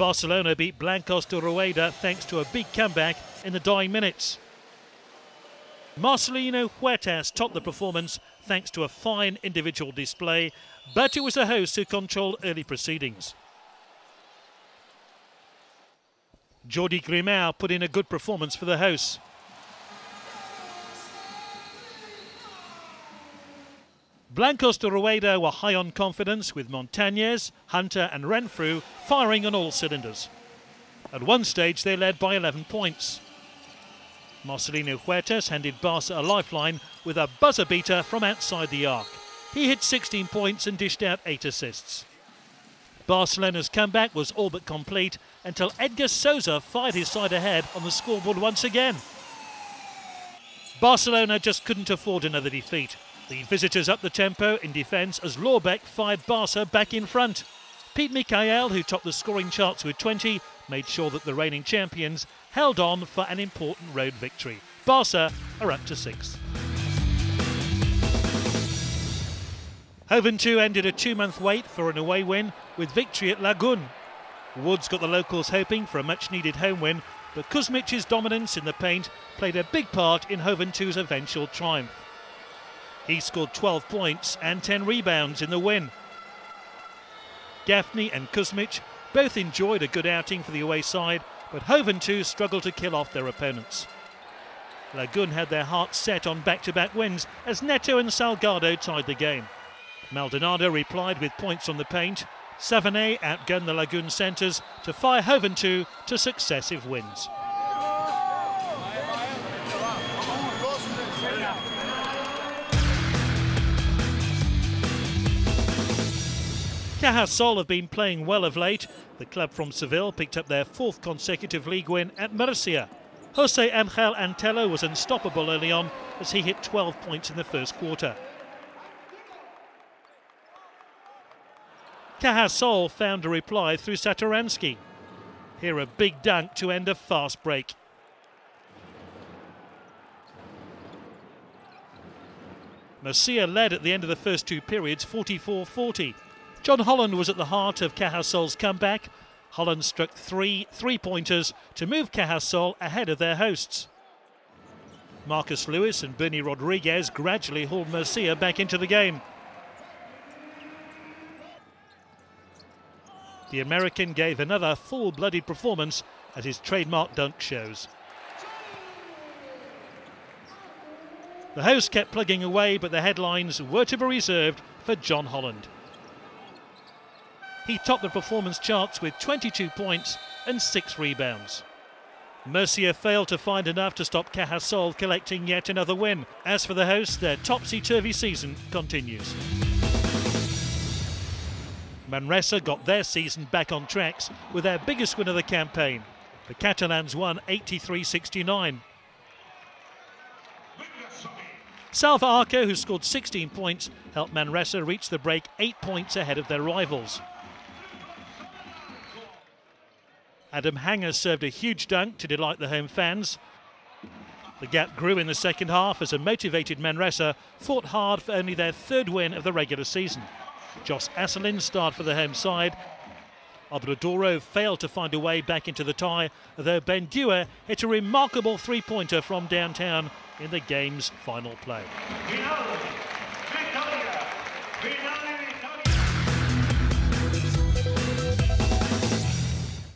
Barcelona beat Blancos de Rueda thanks to a big comeback in the dying minutes. Marcelinho Huertas topped the performance thanks to a fine individual display, but it was the host who controlled early proceedings. Jordi Grimau put in a good performance for the hosts. Blancos de Rueda were high on confidence, with Montañez, Hunter and Renfrew firing on all cylinders. At one stage they led by 11 points. Marcelinho Huertas handed Barca a lifeline with a buzzer beater from outside the arc. He hit 16 points and dished out 8 assists. Barcelona's comeback was all but complete until Edgar Sosa fired his side ahead on the scoreboard once again. Barcelona just couldn't afford another defeat. The visitors up the tempo in defence as Lorbeck fired Barca back in front. Pete Mickeal, who topped the scoring charts with 20, made sure that the reigning champions held on for an important road victory. Barca are up to 6th. Hoventu ended a 2-month wait for an away win with victory at Lagun. Woods got the locals hoping for a much-needed home win, but Kuzmic's dominance in the paint played a big part in Hoventu's eventual triumph. He scored 12 points and 10 rebounds in the win. Gaffney and Kuzmic both enjoyed a good outing for the away side, but Hoventu struggled to kill off their opponents. Lagun had their hearts set on back-to-back wins as Neto and Salgado tied the game. Maldonado replied with points on the paint. Savané outgunned the Lagun centres to fire Hoventu to successive wins. Cajasol have been playing well of late. The club from Seville picked up their 4th consecutive league win at Murcia. Jose Angel Antelo was unstoppable early on as he hit 12 points in the first quarter. Cajasol found a reply through Satoransky. Here a big dunk to end a fast break. Murcia led at the end of the first 2 periods 44-40. John Holland was at the heart of Cajasol's comeback. Holland struck 3 three-pointers to move Cajasol ahead of their hosts. Marcus Lewis and Bernie Rodriguez gradually hauled Murcia back into the game. The American gave another full-blooded performance as his trademark dunk shows. The hosts kept plugging away, but the headlines were to be reserved for John Holland. He topped the performance charts with 22 points and 6 rebounds. Murcia failed to find enough to stop Cajasol collecting yet another win. As for the hosts, their topsy-turvy season continues. Manresa got their season back on tracks with their biggest win of the campaign. The Catalans won 83-69. Salva Arco, who scored 16 points, helped Manresa reach the break 8 points ahead of their rivals. Adam Hanger served a huge dunk to delight the home fans. The gap grew in the second half as a motivated Manresa fought hard for only their 3rd win of the regular season. Joss Asselin starred for the home side. Obradoro failed to find a way back into the tie, though Ben Dewar hit a remarkable 3-pointer from downtown in the game's final play.